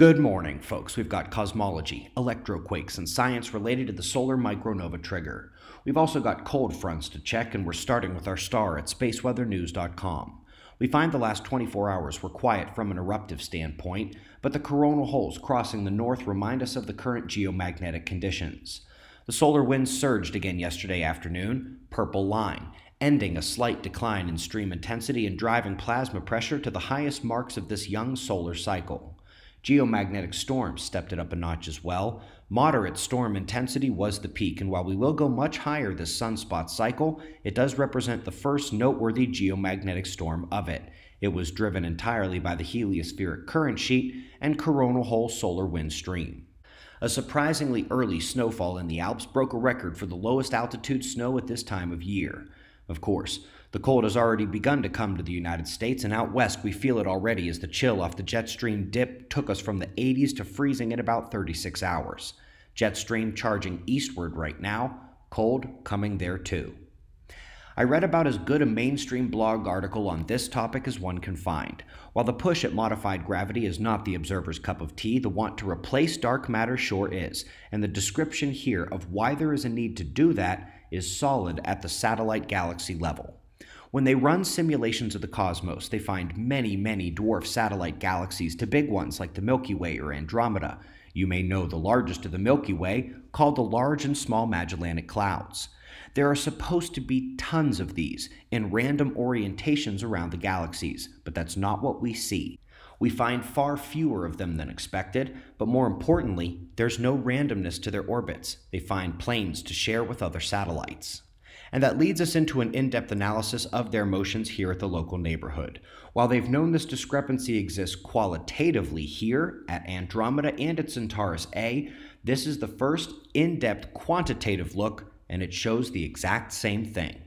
Good morning, folks. We've got cosmology, electroquakes, and science related to the solar micronova trigger. We've also got cold fronts to check, and we're starting with our star at spaceweathernews.com. We find the last 24 hours were quiet from an eruptive standpoint, but the coronal holes crossing the north remind us of the current geomagnetic conditions. The solar winds surged again yesterday afternoon, purple line, ending a slight decline in stream intensity and driving plasma pressure to the highest marks of this young solar cycle. Geomagnetic storms stepped it up a notch as well. Moderate storm intensity was the peak, and while we will go much higher this sunspot cycle, it does represent the first noteworthy geomagnetic storm of it. It was driven entirely by the heliospheric current sheet and coronal hole solar wind stream. A surprisingly early snowfall in the Alps broke a record for the lowest altitude snow at this time of year. Of course, the cold has already begun to come to the United States, and out west we feel it already as the chill off the jet stream dip took us from the 80s to freezing in about 36 hours. Jet stream charging eastward right now, cold coming there too. I read about as good a mainstream blog article on this topic as one can find. While the push at modified gravity is not the observer's cup of tea, the want to replace dark matter sure is, and the description here of why there is a need to do that is solid at the satellite galaxy level. When they run simulations of the cosmos, they find many, many dwarf satellite galaxies to big ones like the Milky Way or Andromeda. You may know the largest of the Milky Way, called the Large and Small Magellanic Clouds. There are supposed to be tons of these in random orientations around the galaxies, but that's not what we see. We find far fewer of them than expected, but more importantly, there's no randomness to their orbits. They find planes to share with other satellites. And that leads us into an in-depth analysis of their motions here at the local neighborhood. While they've known this discrepancy exists qualitatively here at Andromeda and at Centaurus A, this is the first in-depth quantitative look, and it shows the exact same thing.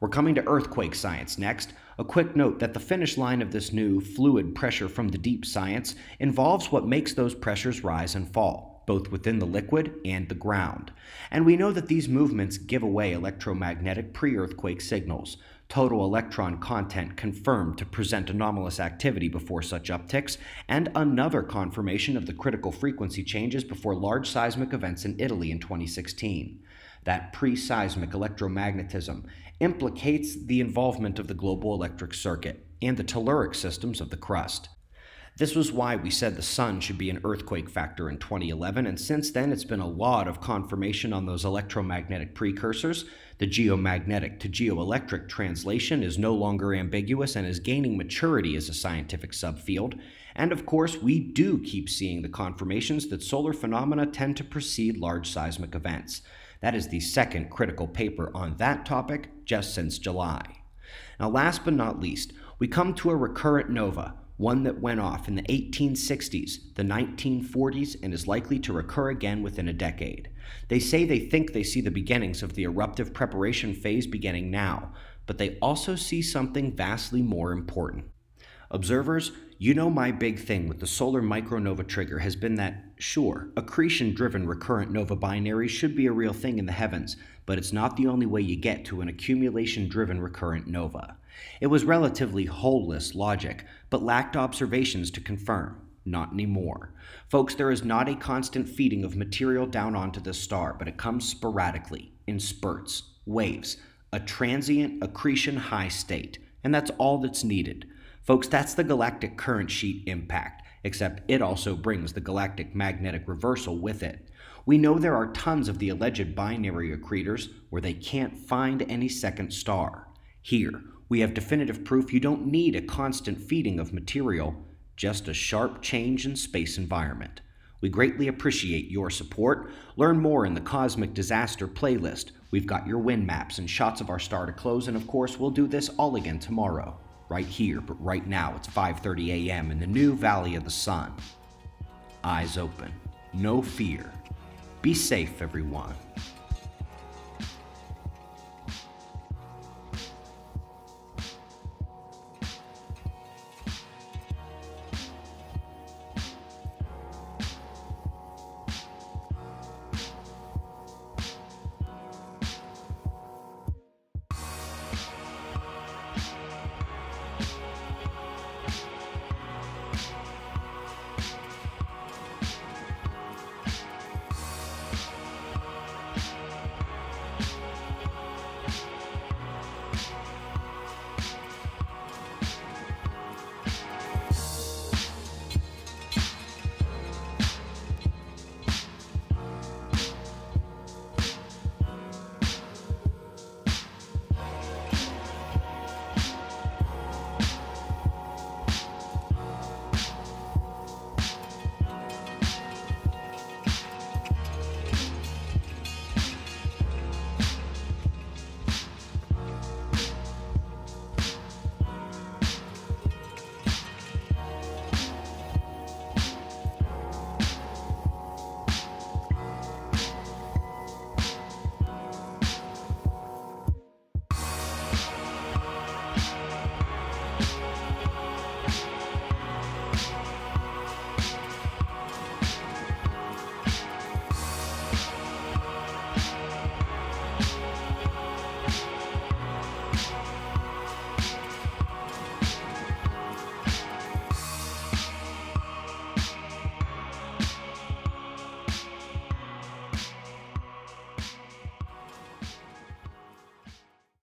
We're coming to earthquake science next. A quick note that the finish line of this new fluid pressure from the deep science involves what makes those pressures rise and fall, both within the liquid and the ground. And we know that these movements give away electromagnetic pre-earthquake signals. Total electron content confirmed to present anomalous activity before such upticks, and another confirmation of the critical frequency changes before large seismic events in Italy in 2016. That pre-seismic electromagnetism implicates the involvement of the global electric circuit and the telluric systems of the crust. This was why we said the sun should be an earthquake factor in 2011, and since then it's been a lot of confirmation on those electromagnetic precursors. The geomagnetic to geoelectric translation is no longer ambiguous and is gaining maturity as a scientific subfield. And of course, we do keep seeing the confirmations that solar phenomena tend to precede large seismic events. That is the second critical paper on that topic just since July. Now, last but not least, we come to a recurrent nova, one that went off in the 1860s, the 1940s, and is likely to recur again within a decade. They say they think they see the beginnings of the eruptive preparation phase beginning now, but they also see something vastly more important. Observers, you know my big thing with the solar micronova trigger has been that, sure, accretion-driven recurrent nova binaries should be a real thing in the heavens, but it's not the only way you get to an accumulation-driven recurrent nova. It was relatively holeless logic, but lacked observations to confirm. Not anymore. Folks, there is not a constant feeding of material down onto the star, but it comes sporadically, in spurts, waves, a transient accretion high state, and that's all that's needed. Folks, that's the galactic current sheet impact, except it also brings the galactic magnetic reversal with it. We know there are tons of the alleged binary accretors where they can't find any second star. Here, we have definitive proof you don't need a constant feeding of material, just a sharp change in space environment. We greatly appreciate your support. Learn more in the Cosmic Disaster playlist. We've got your wind maps and shots of our star to close, and of course, we'll do this all again tomorrow. Right here, but right now, it's 5:30 a.m. in the new Valley of the Sun. Eyes open, no fear. Be safe, everyone.